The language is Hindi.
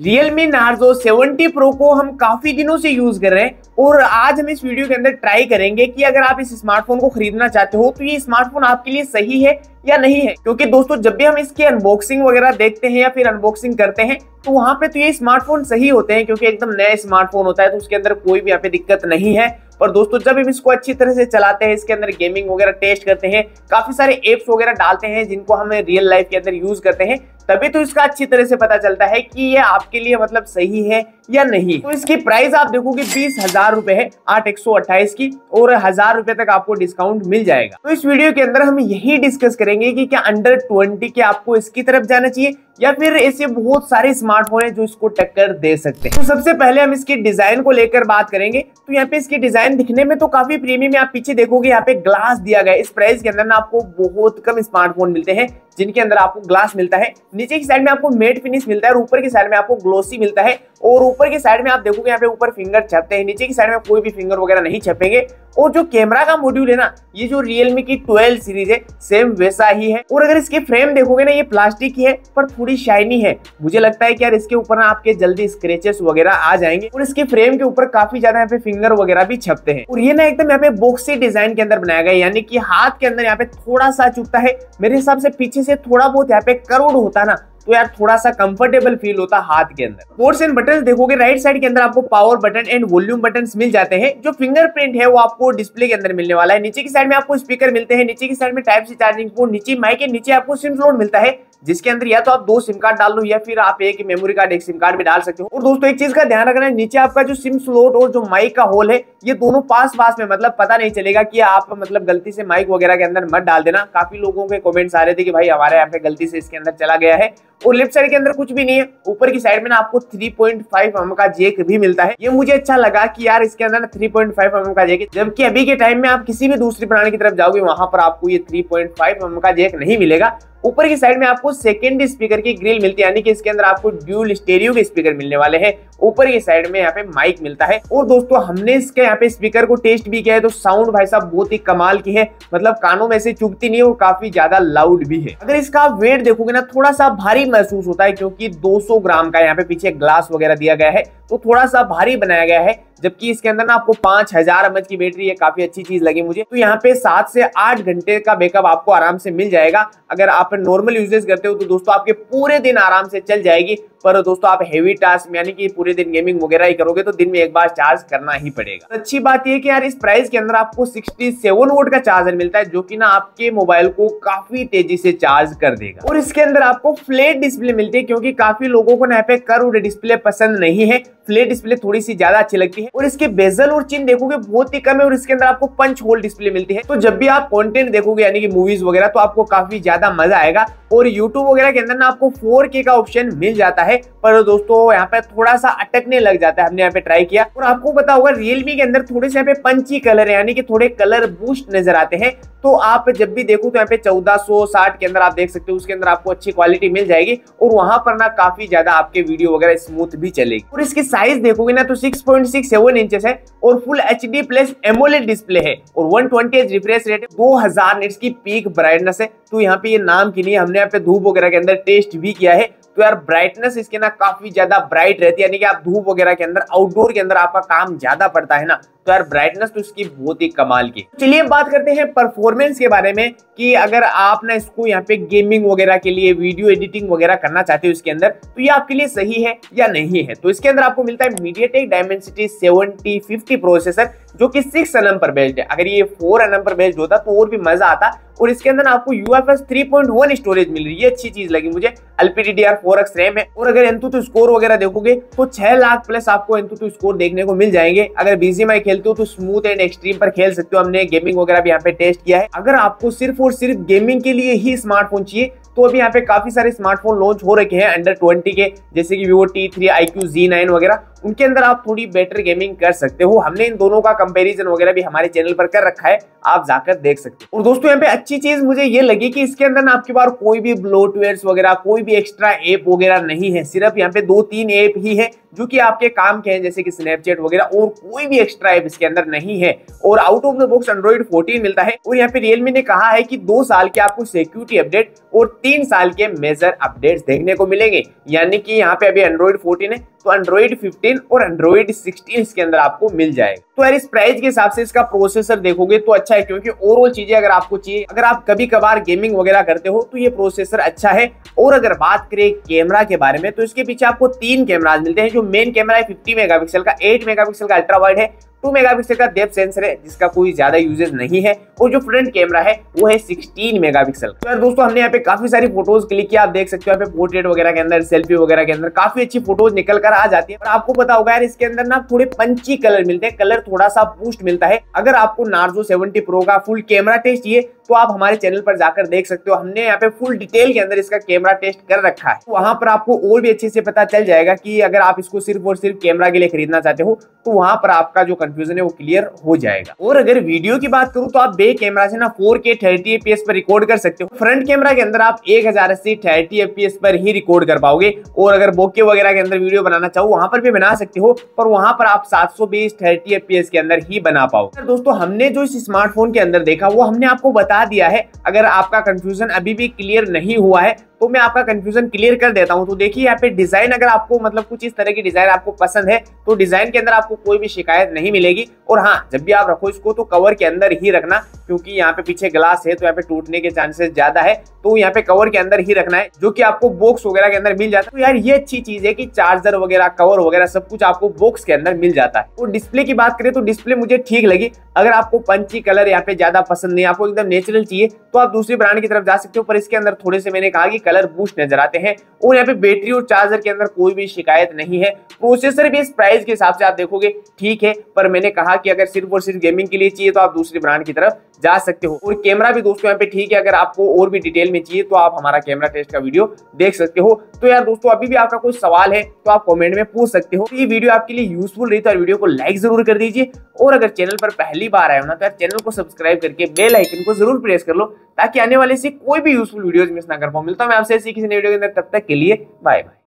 Realme Narzo 70 Pro को हम काफी दिनों से यूज कर रहे हैं और आज हम इस वीडियो के अंदर ट्राई करेंगे कि अगर आप इस स्मार्टफोन को खरीदना चाहते हो तो ये स्मार्टफोन आपके लिए सही है या नहीं है, क्योंकि दोस्तों जब भी हम इसकी अनबॉक्सिंग वगैरह देखते हैं या फिर अनबॉक्सिंग करते हैं तो वहां पे तो ये स्मार्टफोन सही होते हैं क्योंकि एकदम नया स्मार्टफोन होता है तो उसके अंदर कोई भी यहाँ पे दिक्कत नहीं है। पर दोस्तों जब हम इसको अच्छी तरह से चलाते हैं, इसके अंदर गेमिंग वगैरह टेस्ट करते हैं, काफी सारे एप्स वगैरह डालते हैं जिनको हम रियल लाइफ के अंदर यूज करते हैं, तभी तो इसका अच्छी तरह से पता चलता है कि ये आपके लिए मतलब सही है या नहीं। तो इसकी प्राइस आप देखोगे 20,000 रुपए है, 8/128 की, और 1,000 रुपए तक आपको डिस्काउंट मिल जाएगा। तो इस वीडियो के अंदर हम यही डिस्कस करेंगे कि क्या अंडर 20 के आपको इसकी तरफ जाना चाहिए या फिर ऐसे बहुत सारे स्मार्टफोन है जो इसको टक्कर दे सकते हैं। तो सबसे पहले हम इसके डिजाइन को लेकर बात करेंगे। तो यहाँ पे इसकी डिजाइन दिखने में तो काफी प्रीमियम है, आप पीछे देखोगे यहाँ पे ग्लास दिया गया है। इस प्राइस के अंदर ना आपको बहुत कम स्मार्टफोन मिलते हैं जिनके अंदर आपको ग्लास मिलता है। नीचे की साइड में आपको मेट फिनिश मिलता है और ऊपर की साइड में आपको ग्लोसी मिलता है। और ऊपर की साइड में आप देखोगे यहाँ पे ऊपर फिंगर छपते हैं, नीचे की साइड में कोई भी फिंगर वगैरह नहीं छपेंगे। और जो कैमरा का मॉड्यूल है ना, ये जो रियलमी की 12 सीरीज है सेम वैसा ही है। और अगर इसके फ्रेम देखोगे ना, ये प्लास्टिक की है पर थोड़ी शाइनी है। मुझे लगता है कि यार इसके ऊपर ना आपके जल्दी स्क्रेचेस वगैरह आ जाएंगे। और इसके फ्रेम के ऊपर काफी ज्यादा यहाँ पे फिंगर वगैरह भी छपते हैं। और ये ना एकदम यहाँ पे बॉक्सी डिजाइन के अंदर बनाया गया, यानी कि हाथ के अंदर यहाँ पे थोड़ा सा चुभता है। मेरे हिसाब से पीछे से थोड़ा बहुत यहाँ पे कर्व्ड होता है ना, तो यार थोड़ा सा कंफर्टेबल फील होता हाथ के अंदर। पोर्ट्स एंड बटन देखोगे राइट साइड के अंदर आपको power button and volume button मिल जाते हैं। जो फिंगरप्रिंट है वो आपको डिस्प्ले के अंदर मिलने वाला है। नीचे की साइड में आपको स्पीकर मिलते हैं, नीचे की साइड में टाइप सी चार्जिंग पोर्ट, नीचे माइक के नीचे आपको सिम स्लॉट मिलता है जिसके अंदर या तो आप 2 सिम कार्ड डाल लो या फिर आप एक मेमोरी कार्ड एक सिम कार्ड भी डाल सकते हो। और दोस्तों एक चीज का ध्यान रखना है, नीचे आपका जो सिम स्लॉट और जो माइक का होल है ये दोनों पास पास में, मतलब पता नहीं चलेगा कि आप मतलब गलती से माइक वगैरह के अंदर मत डाल देना। काफी लोगों के कमेंट्स आ रहे थे कि भाई हमारे यहाँ पे गलती से इसके अंदर चला गया है। और लेफ्ट साइड के अंदर कुछ भी नहीं है। ऊपर की साइड में ना आपको 3.5mm का जेक भी मिलता है। ये मुझे अच्छा लगा कि यार इसके अंदर 3.5mm का जेक है, जबकि अभी के टाइम में आप किसी भी दूसरी ब्रांड की तरफ जाओगे वहां पर आपको ये 3.5mm का जेक नहीं मिलेगा। ऊपर की साइड में आपको सेकेंड स्पीकर की ग्रिल मिलती है, यानी कि इसके अंदर आपको ड्यूल स्टेरियो के स्पीकर मिलने वाले हैं। ऊपर की साइड में यहाँ पे माइक मिलता है। और दोस्तों हमने इसके यहाँ पे स्पीकर को टेस्ट भी किया है तो साउंड भाई साहब बहुत ही कमाल की है, मतलब कानों में से चुभती नहीं है और काफी ज्यादा लाउड भी है। अगर इसका वेट देखोगे ना, थोड़ा सा भारी महसूस होता है क्योंकि 200 ग्राम का यहाँ पे पीछे ग्लास वगैरह दिया गया है तो थोड़ा सा भारी बनाया गया है। जबकि इसके अंदर ना आपको 5000 mAh की बैटरी है, काफी अच्छी चीज लगी मुझे। तो यहाँ पे 7 से 8 घंटे का बैकअप आपको आराम से मिल जाएगा। अगर आप नॉर्मल यूजेज करते हो तो दोस्तों आपके पूरे दिन आराम से चल जाएगी, पर दोस्तों आप हेवी टास्क यानी कि पूरे दिन गेमिंग वगैरह ही करोगे तो दिन में एक बार चार्ज करना ही पड़ेगा। तो अच्छी बात यह कि यार इस प्राइस के अंदर आपको 67 वोल्ट का चार्जर मिलता है जो कि ना आपके मोबाइल को काफी तेजी से चार्ज कर देगा। और इसके अंदर आपको फ्लैट डिस्प्ले मिलती है, क्योंकि काफी लोगों को ना यहाँ पे कर्व्ड डिस्प्ले पसंद नहीं है, फ्लैट डिस्प्ले थोड़ी सी ज्यादा अच्छी लगती है। और इसके बेजल और चिन देखोगे बहुत ही कम है और इसके अंदर आपको पंच होल डिस्प्ले मिलती है। तो जब भी आप कंटेंट देखोगे यानी कि मूवीज वगैरह तो आपको काफी ज्यादा मजा आएगा। और यूट्यूब वगैरह के अंदर ना आपको 4K का ऑप्शन मिल जाता है, पर दोस्तों यहाँ पे थोड़ा सा अटकने लग जाता है, हमने यहाँ पे ट्राई किया। और आपको पता होगा रियलमी के अंदर थोड़े से यहाँ पे पंची कलर है, यानी कि थोड़े कलर बूस्ट नजर आते हैं। तो आप जब भी देखो तो यहाँ पे 1460 के अंदर आप देख सकते हो, उसके अंदर आपको अच्छी क्वालिटी मिल जाएगी। और वहां पर ना काफी ज्यादा आपके वीडियो वगैरह स्मूथ भी चलेगी। और इसकी साइज देखोगे ना तो 6.67 इंचेस है और फुल HD+ एमोलेड डिस्प्ले है और 120Hz रिफ्रेश रेट है, 2000 निट्स की पीक ब्राइटनेस है। तो यहाँ पे ये नाम की नहीं, हमने यहाँ पे धूप वगैरह के अंदर टेस्ट भी किया है। तो यार ब्राइटनेस इसके ना काफी ज्यादा ब्राइट रहती है, यानी कि आप धूप वगैरह के अंदर आउटडोर के अंदर आपका काम ज्यादा पड़ता है ना, तो यार ब्राइटनेस तो इसकी बहुत ही कमाल की। चलिए बात करते हैं परफॉर्मेंस के बारे में कि अगर आप ना इसको यहाँ पे गेमिंग वगैरह के लिए वीडियो एडिटिंग वगैरह करना चाहते हो इसके अंदर तो ये आपके लिए सही है या नहीं है। तो इसके अंदर आपको मिलता है मीडियाटेक डायमेंसिटी 7050 प्रोसेसर जो कि 6nm पर बेस्ड है। अगर ये 4nm पर बेस्ड होता तो और भी मजा आता। और इसके अंदर आपको UFS 3.1 स्टोरेज मिल रही है, अच्छी चीज लगी मुझे। LPDDR4X रैम है। और अगर एंतुतु स्कोर वगैरह देखोगे तो 6 लाख+ आपको एंतुतु स्कोर देखने को मिल जाएंगे। अगर BGMI खेलते हो तो स्मूथ एंड एक्सट्रीम पर खेल सकते हो, हमने गेमिंग वगैरह भी यहाँ पे टेस्ट किया है। अगर आपको सिर्फ और सिर्फ गेमिंग के लिए ही स्मार्टफोन चाहिए तो अभी यहाँ पे काफी सारे स्मार्टफोन लॉन्च हो रखे हैं अंडर 20 के, जैसे कि Vivo T3, iQOO Z9 वगैरह। उनके अंदर आप थोड़ी बेटर गेमिंग कर सकते हो। हमने इन दोनों का कंपैरिजन वगैरह भी हमारे चैनल पर कर रखा है, आप जाकर देख सकते हो। और दोस्तों यहाँ पे अच्छी चीज मुझे ये लगी कि इसके अंदर ना आपके पास कोई भी ब्लोटवेयर्स वगैरह, कोई भी एक्स्ट्रा ऐप वगैरह नहीं है। सिर्फ यहाँ पे 2-3 ऐप ही है जो कि आपके काम के हैं, जैसे कि स्नैपचैट वगैरह, और कोई भी एक्स्ट्रा ऐप इसके अंदर नहीं है। और out of the box Android 14 मिलता है। और यहाँ पे रियलमी ने कहा है कि 2 साल के आपको सिक्योरिटी अपडेट और 3 साल के मेजर अपडेट्स देखने को मिलेंगे। यानी कि यहाँ पे अभी एंड्रॉइड 14 है तो एंड्रॉइड 15 और एंड्रॉइड 16 इसके अंदर आपको मिल जाएगा। तो यार इस प्राइस के हिसाब से इसका प्रोसेसर देखोगे तो अच्छा है, क्योंकि ओवरऑल चीजें अगर आपको चाहिए, अगर आप कभी कभार गेमिंग वगैरह करते हो तो ये प्रोसेसर अच्छा है। और अगर बात करें कैमरा के बारे में तो इसके पीछे आपको 3 कैमराज मिलते हैं। जो मेन कैमरा है 50 मेगापिक्सल का, 8 मेगापिक्सल का अल्ट्रा वाइड है, 2 मेगापिक्सल का डेप्थ सेंसर है जिसका कोई ज्यादा यूजेज नहीं है, और जो फ्रंट कैमरा है वो है 16 मेगापिक्सल। तो यार दोस्तों हमने यहाँ पे काफी सारी फोटोज क्लिक किया, आप देख सकते हो यहाँ पे पोर्ट्रेट वगैरह के अंदर, सेल्फी वगैरह के अंदर काफी अच्छी फोटोज निकल कर आ जाती है। और आपको पता होगा यार इसके अंदर ना थोड़े पंची कलर मिलते हैं, कलर थोड़ा सा बूस्ट मिलता है। अगर आपको नार्जो 70 प्रो का फुल कैमरा टेस्ट चाहिए तो आप हमारे चैनल पर जाकर देख सकते हो, हमने यहाँ पे फुल डिटेल के अंदर इसका कैमरा टेस्ट कर रखा है। वहाँ पर आपको और भी अच्छे से पता चल जाएगा कि अगर आप इसको सिर्फ और सिर्फ कैमरा के लिए खरीदना चाहते हो तो वहाँ पर आपका जो कंफ्यूजन है वो क्लियर हो जाएगा। और अगर वीडियो की बात करूँ तो आप बे कैमरा से ना 4K 30fps पर रिकॉर्ड कर सकते हो। फ्रंट कैमरा के अंदर आप 1080 30fps पर ही रिकॉर्ड कर पाओगे। और अगर बोके वगैरह के अंदर वीडियो बनाना चाहो वहाँ पर भी बना सकते हो, पर वहाँ पर आप 720 30fps के अंदर ही बना पाओगे। दोस्तों हमने जो इस स्मार्टफोन के अंदर देखा वो हमने आपको बता दिया है। अगर आपका कंफ्यूजन अभी भी क्लियर नहीं हुआ है तो मैं आपका कंफ्यूजन क्लियर कर देता हूं। तो देखिए यहाँ पे डिजाइन, अगर आपको मतलब कुछ इस तरह की डिजाइन आपको पसंद है तो डिजाइन के अंदर आपको कोई भी शिकायत नहीं मिलेगी। और हाँ, जब भी आप रखो इसको तो कवर के अंदर ही रखना, क्योंकि यहाँ पे पीछे ग्लास है तो यहाँ पे टूटने के चांसेस ज्यादा है, तो यहाँ पे कवर के अंदर ही रखना है, जो की आपको बॉक्स वगैरह के अंदर मिल जाता है। तो यार ये अच्छी चीज है की चार्जर वगैरह, कवर वगैरह सब कुछ आपको बॉक्स के अंदर मिल जाता है। और डिस्प्ले की बात करें तो डिस्प्ले मुझे ठीक लगी। अगर आपको पंची कलर यहाँ पे ज्यादा पसंद नहीं, आपको एकदम नेचुरल चाहिए तो आप दूसरी ब्रांड की तरफ जा सकते हो, पर इसके अंदर थोड़े से मैंने कहा कि कलर बूस्ट नजर आते हैं। और यहाँ पे बैटरी और चार्जर के अंदर कोई भी शिकायत नहीं है। प्रोसेसर भी इस प्राइस के हिसाब से आप देखोगे ठीक है, पर मैंने कहा कि अगर सिर्फ और सिर्फ गेमिंग के लिए चाहिए तो आप दूसरी ब्रांड की तरफ जा सकते हो। और कैमरा भी दोस्तों यहाँ पे ठीक है, अगर आपको और भी डिटेल में चाहिए तो आप हमारा कैमरा टेस्ट का वीडियो देख सकते हो। तो यार दोस्तों अभी भी आपका कोई सवाल है तो आप कमेंट में पूछ सकते हो। ये वीडियो आपके लिए यूजफुल रही तो यार वीडियो को लाइक जरूर कर दीजिए। और अगर चैनल पर पहली बार आए हो ना तो यार चैनल को सब्सक्राइब करके बेल आइकन को जरूर प्रेस कर लो, ताकि आने वाले से कोई भी यूजफुल वीडियोस मिस ना कर पाओ। मिलता हूं मैं आपसे ऐसी किसी नई वीडियो के अंदर, तब तक के लिए बाय बाय।